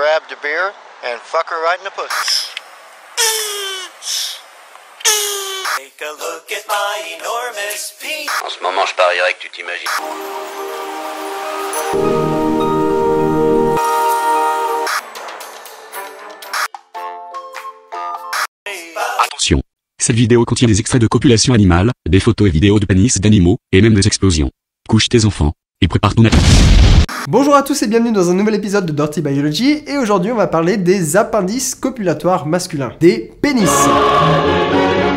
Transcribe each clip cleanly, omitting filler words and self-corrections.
grabbed the beer and fuck her right in the pussy. Take a look at my enormous penis. En ce moment, je parierais que tu t'imagines. Attention, cette vidéo contient des extraits de copulation animale, des photos et vidéos de pénis d'animaux, et même des explosions. Couche tes enfants, et prépare ton appétit. Bonjour à tous et bienvenue dans un nouvel épisode de Dirty Biology, et aujourd'hui on va parler des appendices copulatoires masculins, des pénis.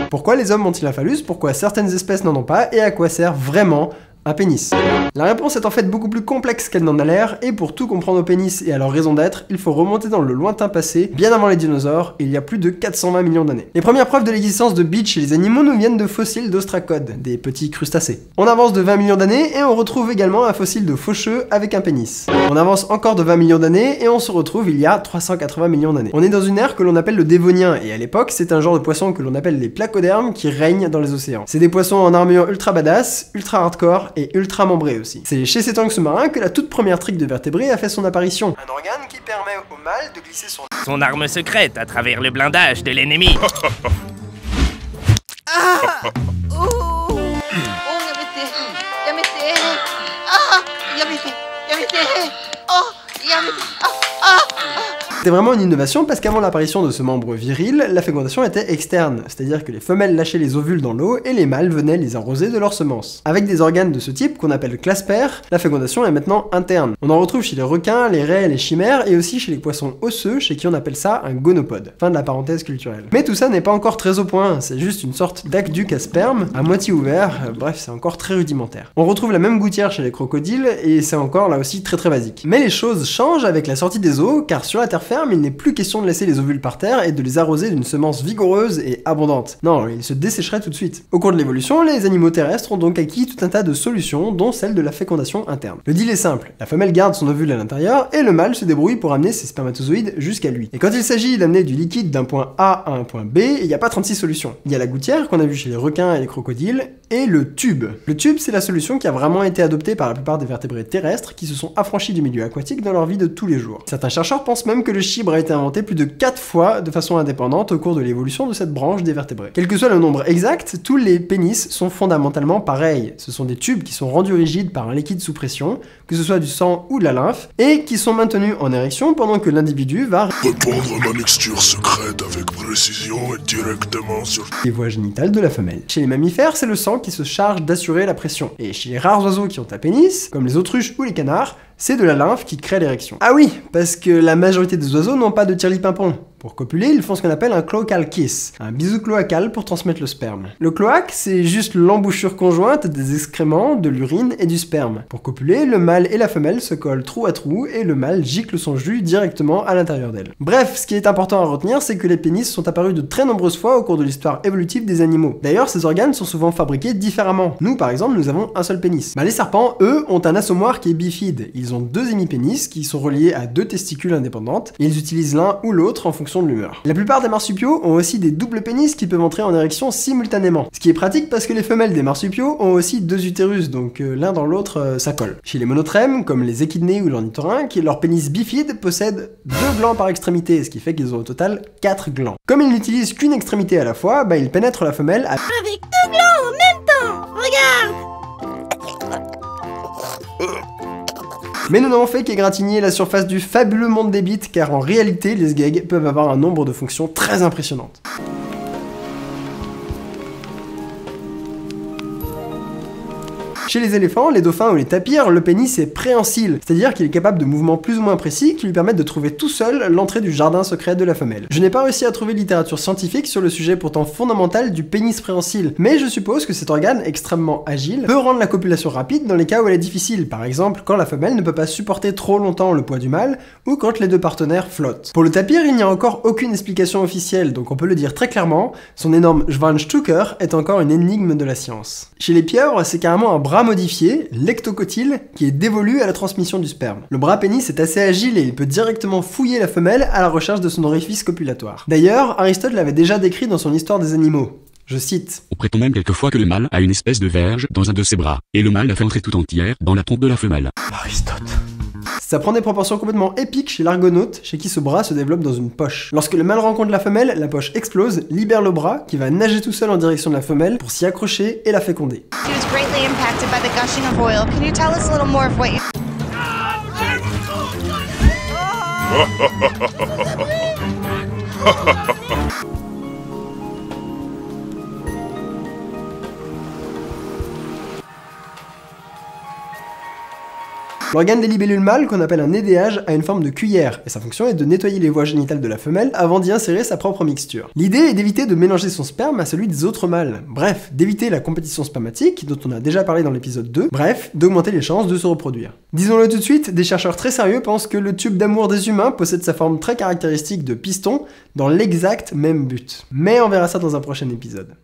Pourquoi les hommes ont-ils un phallus? Pourquoi certaines espèces n'en ont pas? Et à quoi sert vraiment un pénis? La réponse est en fait beaucoup plus complexe qu'elle n'en a l'air, et pour tout comprendre au pénis et à leur raison d'être, il faut remonter dans le lointain passé, bien avant les dinosaures, il y a plus de 420 millions d'années. Les premières preuves de l'existence de bites chez les animaux nous viennent de fossiles d'ostracodes, des petits crustacés. On avance de 20 millions d'années et on retrouve également un fossile de faucheux avec un pénis. On avance encore de 20 millions d'années et on se retrouve il y a 380 millions d'années. On est dans une ère que l'on appelle le Dévonien, et à l'époque, c'est un genre de poisson que l'on appelle les placodermes qui règnent dans les océans. C'est des poissons en armure ultra badass, ultra hardcore, et ultra membré aussi. C'est chez cet angle sous-marin que la toute première trique de vertébrés a fait son apparition. Un organe qui permet au mâle de glisser son arme secrète à travers le blindage de l'ennemi. Ah oh oh yamete ah yamete oh yamete ah ah. C'était vraiment une innovation parce qu'avant l'apparition de ce membre viril, la fécondation était externe, c'est-à-dire que les femelles lâchaient les ovules dans l'eau et les mâles venaient les arroser de leurs semences. Avec des organes de ce type, qu'on appelle claspères, la fécondation est maintenant interne. On en retrouve chez les requins, les raies, les chimères et aussi chez les poissons osseux, chez qui on appelle ça un gonopode. Fin de la parenthèse culturelle. Mais tout ça n'est pas encore très au point, c'est juste une sorte d'aqueduc à sperme, à moitié ouvert, bref c'est encore très rudimentaire. On retrouve la même gouttière chez les crocodiles et c'est encore là aussi très basique. Mais les choses changent avec la sortie des eaux, car sur la terre ferme, il n'est plus question de laisser les ovules par terre et de les arroser d'une semence vigoureuse et abondante. Non, ils se dessécheraient tout de suite. Au cours de l'évolution, les animaux terrestres ont donc acquis tout un tas de solutions, dont celle de la fécondation interne. Le deal est simple, la femelle garde son ovule à l'intérieur et le mâle se débrouille pour amener ses spermatozoïdes jusqu'à lui. Et quand il s'agit d'amener du liquide d'un point A à un point B, il n'y a pas 36 solutions. Il y a la gouttière qu'on a vue chez les requins et les crocodiles, et le tube. Le tube, c'est la solution qui a vraiment été adoptée par la plupart des vertébrés terrestres qui se sont affranchis du milieu aquatique dans leur vie de tous les jours. Certains chercheurs pensent même que le chibre a été inventé plus de 4 fois de façon indépendante au cours de l'évolution de cette branche des vertébrés. Quel que soit le nombre exact, tous les pénis sont fondamentalement pareils. Ce sont des tubes qui sont rendus rigides par un liquide sous pression, que ce soit du sang ou de la lymphe, et qui sont maintenus en érection pendant que l'individu va répandre la mixture secrète avec précision et directement sur les voies génitales de la femelle. Chez les mammifères, c'est le sang qui se charge d'assurer la pression. Et chez les rares oiseaux qui ont un pénis, comme les autruches ou les canards, c'est de la lymphe qui crée l'érection. Ah oui, parce que la majorité des oiseaux n'ont pas de tirlipimpon. Pour copuler, ils font ce qu'on appelle un cloacal kiss, un bisou cloacal pour transmettre le sperme. Le cloaque, c'est juste l'embouchure conjointe des excréments, de l'urine et du sperme. Pour copuler, le mâle et la femelle se collent trou à trou et le mâle gicle son jus directement à l'intérieur d'elle. Bref, ce qui est important à retenir, c'est que les pénis sont apparus de très nombreuses fois au cours de l'histoire évolutive des animaux. D'ailleurs, ces organes sont souvent fabriqués différemment. Nous, par exemple, nous avons un seul pénis. Les serpents, eux, ont un assommoir qui est bifide. Ils ont deux hémipénis qui sont reliés à deux testicules indépendantes et ils utilisent l'un ou l'autre en fonction de l'humeur. La plupart des marsupiaux ont aussi des doubles pénis qui peuvent entrer en érection simultanément, ce qui est pratique parce que les femelles des marsupiaux ont aussi deux utérus, donc l'un dans l'autre ça colle. Chez les monotrèmes, comme les échidnés ou l'ornithorynque, leur pénis bifide possède deux glands par extrémité, ce qui fait qu'ils ont au total 4 glands. Comme ils n'utilisent qu'une extrémité à la fois, bah ils pénètrent la femelle avec deux glands en même temps. Regarde. Mais nous n'avons fait qu'égratigner la surface du fabuleux monde des bites, car en réalité, les sgegs peuvent avoir un nombre de fonctions très impressionnantes. Chez les éléphants, les dauphins ou les tapirs, le pénis est préhensile, c'est-à-dire qu'il est capable de mouvements plus ou moins précis qui lui permettent de trouver tout seul l'entrée du jardin secret de la femelle. Je n'ai pas réussi à trouver de littérature scientifique sur le sujet pourtant fondamental du pénis préhensile, mais je suppose que cet organe extrêmement agile peut rendre la copulation rapide dans les cas où elle est difficile, par exemple quand la femelle ne peut pas supporter trop longtemps le poids du mâle ou quand les deux partenaires flottent. Pour le tapir, il n'y a encore aucune explication officielle, donc on peut le dire très clairement, son énorme Schwanzstucker est encore une énigme de la science. Chez les pieuvres, c'est carrément un bras modifié, l'ectocotyle, qui est dévolu à la transmission du sperme. Le bras pénis est assez agile et il peut directement fouiller la femelle à la recherche de son orifice copulatoire. D'ailleurs, Aristote l'avait déjà décrit dans son Histoire des animaux. Je cite. On prétend même quelquefois que le mâle a une espèce de verge dans un de ses bras, et le mâle la fait entrer tout entière dans la trompe de la femelle. Aristote. Ça prend des proportions complètement épiques chez l'argonaute, chez qui ce bras se développe dans une poche. Lorsque le mâle rencontre la femelle, la poche explose, libère le bras, qui va nager tout seul en direction de la femelle pour s'y accrocher et la féconder. L'organe des libellules mâles, qu'on appelle un édéage, a une forme de cuillère, et sa fonction est de nettoyer les voies génitales de la femelle avant d'y insérer sa propre mixture. L'idée est d'éviter de mélanger son sperme à celui des autres mâles, bref, d'éviter la compétition spermatique, dont on a déjà parlé dans l'épisode 2, bref, d'augmenter les chances de se reproduire. Disons-le tout de suite, des chercheurs très sérieux pensent que le tube d'amour des humains possède sa forme très caractéristique de piston dans l'exact même but. Mais on verra ça dans un prochain épisode.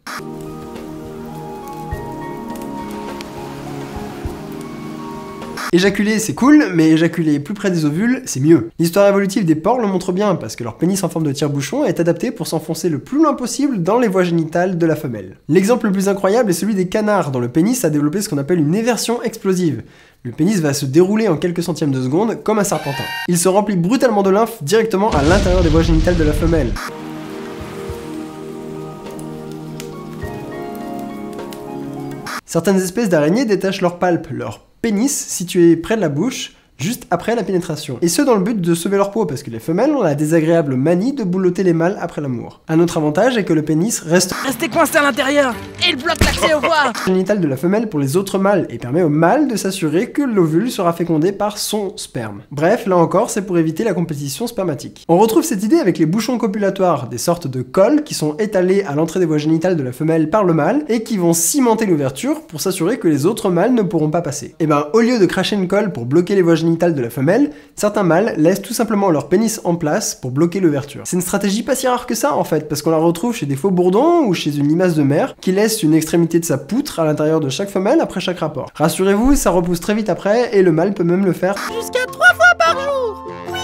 Éjaculer, c'est cool, mais éjaculer plus près des ovules, c'est mieux. L'histoire évolutive des porcs le montre bien, parce que leur pénis en forme de tire-bouchon est adapté pour s'enfoncer le plus loin possible dans les voies génitales de la femelle. L'exemple le plus incroyable est celui des canards, dont le pénis a développé ce qu'on appelle une éversion explosive. Le pénis va se dérouler en quelques centièmes de seconde, comme un serpentin. Il se remplit brutalement de lymphe directement à l'intérieur des voies génitales de la femelle. Certaines espèces d'araignées détachent leurs palpes, leur pénis situé près de la bouche, juste après la pénétration. Et ce dans le but de sauver leur peau, parce que les femelles ont la désagréable manie de boulotter les mâles après l'amour. Un autre avantage est que le pénis reste coincé à l'intérieur et il bloque l'accès aux voies génitales de la femelle pour les autres mâles, et permet au mâle de s'assurer que l'ovule sera fécondé par son sperme. Bref, là encore, c'est pour éviter la compétition spermatique. On retrouve cette idée avec les bouchons copulatoires, des sortes de cols qui sont étalés à l'entrée des voies génitales de la femelle par le mâle, et qui vont cimenter l'ouverture pour s'assurer que les autres mâles ne pourront pas passer. Et ben, au lieu de cracher une colle pour bloquer les voies de la femelle, certains mâles laissent tout simplement leur pénis en place pour bloquer l'ouverture. C'est une stratégie pas si rare que ça en fait, parce qu'on la retrouve chez des faux bourdons ou chez une limace de mer qui laisse une extrémité de sa poutre à l'intérieur de chaque femelle après chaque rapport. Rassurez-vous, ça repousse très vite après et le mâle peut même le faire jusqu'à 3 fois par jour. Oui.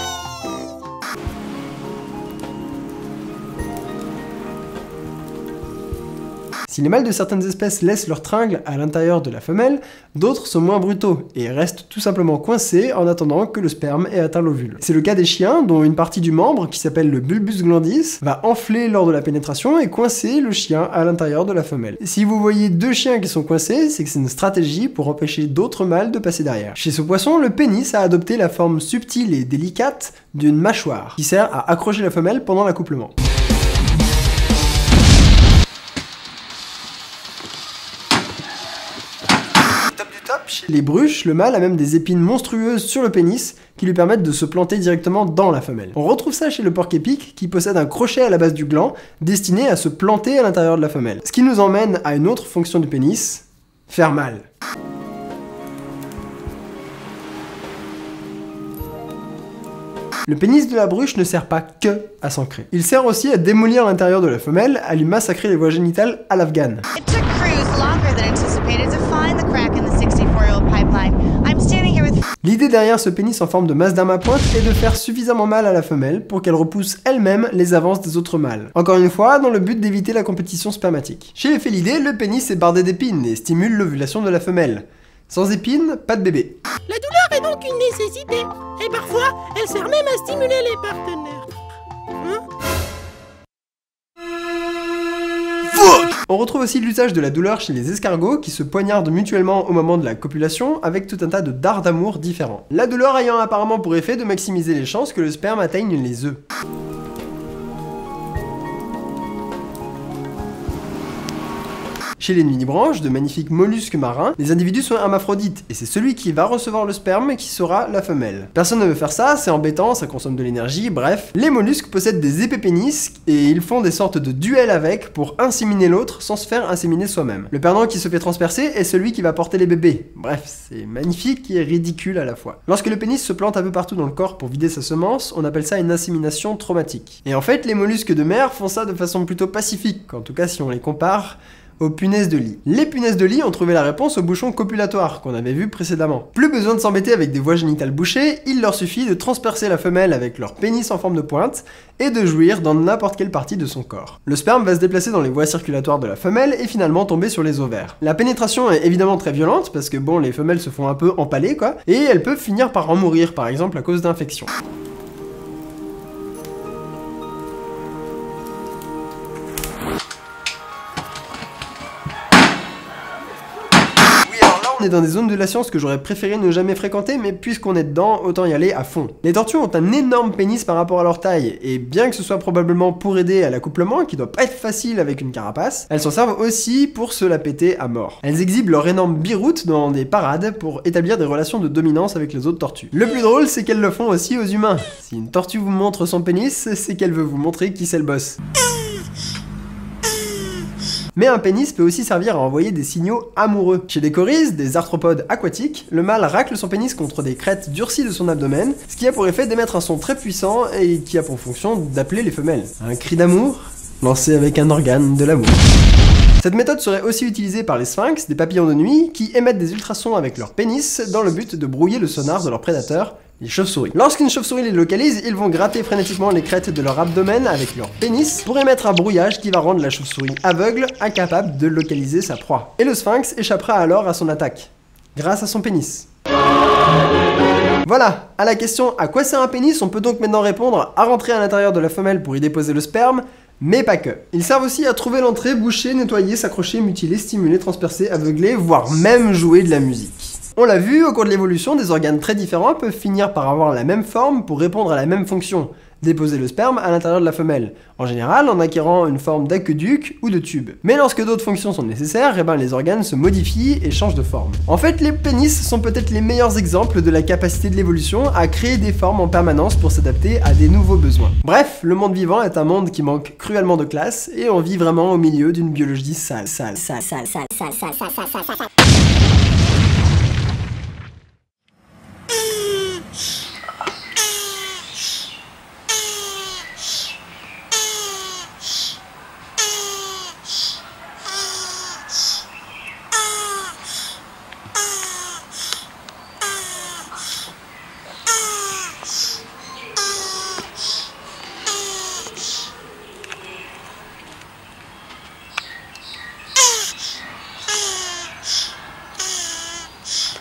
Si les mâles de certaines espèces laissent leur tringle à l'intérieur de la femelle, d'autres sont moins brutaux et restent tout simplement coincés en attendant que le sperme ait atteint l'ovule. C'est le cas des chiens, dont une partie du membre, qui s'appelle le bulbus glandis, va enfler lors de la pénétration et coincer le chien à l'intérieur de la femelle. Si vous voyez 2 chiens qui sont coincés, c'est que c'est une stratégie pour empêcher d'autres mâles de passer derrière. Chez ce poisson, le pénis a adopté la forme subtile et délicate d'une mâchoire, qui sert à accrocher la femelle pendant l'accouplement. Chez les bruches, le mâle a même des épines monstrueuses sur le pénis qui lui permettent de se planter directement dans la femelle. On retrouve ça chez le porc épic qui possède un crochet à la base du gland destiné à se planter à l'intérieur de la femelle. Ce qui nous emmène à une autre fonction du pénis, faire mal. Le pénis de la bruche ne sert pas que à s'ancrer. Il sert aussi à démolir l'intérieur de la femelle, à lui massacrer les voies génitales à l'afghane. L'idée derrière ce pénis en forme de masse d'armes à poing est de faire suffisamment mal à la femelle pour qu'elle repousse elle-même les avances des autres mâles. Encore une fois, dans le but d'éviter la compétition spermatique. Chez les félidés, le pénis est bardé d'épines et stimule l'ovulation de la femelle. Sans épines, pas de bébé. La douleur est donc une nécessité, et parfois, elle sert même à stimuler les partenaires. On retrouve aussi l'usage de la douleur chez les escargots qui se poignardent mutuellement au moment de la copulation avec tout un tas de dards d'amour différents. La douleur ayant apparemment pour effet de maximiser les chances que le sperme atteigne les œufs. Chez les nudibranches, de magnifiques mollusques marins, les individus sont hermaphrodites, et c'est celui qui va recevoir le sperme qui sera la femelle. Personne ne veut faire ça, c'est embêtant, ça consomme de l'énergie, bref. Les mollusques possèdent des épais pénis, et ils font des sortes de duels avec pour inséminer l'autre sans se faire inséminer soi-même. Le perdant qui se fait transpercer est celui qui va porter les bébés. Bref, c'est magnifique et ridicule à la fois. Lorsque le pénis se plante un peu partout dans le corps pour vider sa semence, on appelle ça une insémination traumatique. Et en fait, les mollusques de mer font ça de façon plutôt pacifique, en tout cas si on les compare aux punaises de lit. Les punaises de lit ont trouvé la réponse au bouchon copulatoire qu'on avait vu précédemment. Plus besoin de s'embêter avec des voies génitales bouchées, il leur suffit de transpercer la femelle avec leur pénis en forme de pointe et de jouir dans n'importe quelle partie de son corps. Le sperme va se déplacer dans les voies circulatoires de la femelle et finalement tomber sur les ovaires. La pénétration est évidemment très violente parce que bon, les femelles se font un peu empaler quoi, et elles peuvent finir par en mourir par exemple à cause d'infections. Dans des zones de la science que j'aurais préféré ne jamais fréquenter, mais puisqu'on est dedans, autant y aller à fond. Les tortues ont un énorme pénis par rapport à leur taille, et bien que ce soit probablement pour aider à l'accouplement, qui doit pas être facile avec une carapace, elles s'en servent aussi pour se la péter à mort. Elles exhibent leur énorme biroute dans des parades pour établir des relations de dominance avec les autres tortues. Le plus drôle, c'est qu'elles le font aussi aux humains. Si une tortue vous montre son pénis, c'est qu'elle veut vous montrer qui c'est le boss. Mais un pénis peut aussi servir à envoyer des signaux amoureux. Chez des choristes, des arthropodes aquatiques, le mâle racle son pénis contre des crêtes durcies de son abdomen, ce qui a pour effet d'émettre un son très puissant et qui a pour fonction d'appeler les femelles. Un cri d'amour lancé avec un organe de l'amour. Cette méthode serait aussi utilisée par les sphinx, des papillons de nuit, qui émettent des ultrasons avec leur pénis dans le but de brouiller le sonar de leurs prédateurs, les chauves-souris. Lorsqu'une chauve-souris les localise, ils vont gratter frénétiquement les crêtes de leur abdomen avec leur pénis pour émettre un brouillage qui va rendre la chauve-souris aveugle, incapable de localiser sa proie. Et le sphinx échappera alors à son attaque, grâce à son pénis. Voilà, à la question « À quoi sert un pénis ?», on peut donc maintenant répondre à rentrer à l'intérieur de la femelle pour y déposer le sperme, mais pas que. Ils servent aussi à trouver l'entrée, boucher, nettoyer, s'accrocher, mutiler, stimuler, transpercer, aveugler, voire même jouer de la musique. On l'a vu, au cours de l'évolution, des organes très différents peuvent finir par avoir la même forme pour répondre à la même fonction, déposer le sperme à l'intérieur de la femelle, en général en acquérant une forme d'aqueduc ou de tube. Mais lorsque d'autres fonctions sont nécessaires, eh ben les organes se modifient et changent de forme. En fait, les pénis sont peut-être les meilleurs exemples de la capacité de l'évolution à créer des formes en permanence pour s'adapter à des nouveaux besoins. Bref, le monde vivant est un monde qui manque cruellement de classe et on vit vraiment au milieu d'une biologie sale.